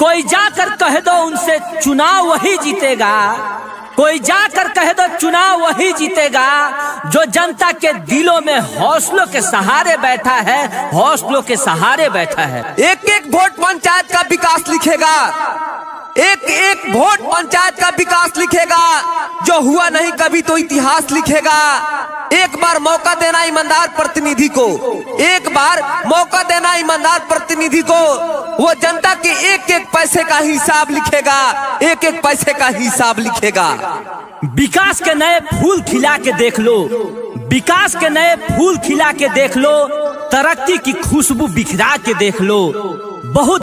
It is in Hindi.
कोई जाकर कह दो उनसे चुनाव वही जीतेगा, कोई जाकर कह दो चुनाव वही जीतेगा जो जनता के दिलों में हौसलों के सहारे बैठा है, हौसलों के सहारे बैठा है। एक एक वोट पंचायत का विकास लिखेगा, एक एक वोट पंचायत का विकास लिखेगा, जो हुआ नहीं कभी तो इतिहास लिखेगा। एक बार मौका देना ईमानदार प्रतिनिधि को, एक बार मौका देना ईमानदार प्रतिनिधि को, वो जनता के एक एक पैसे का हिसाब लिखेगा, एक एक पैसे का हिसाब लिखेगा। विकास के नए फूल खिला के देख लो, विकास के नए फूल खिला के देख लो, तरक्की की खुशबू बिखरा के देख लो। बहुत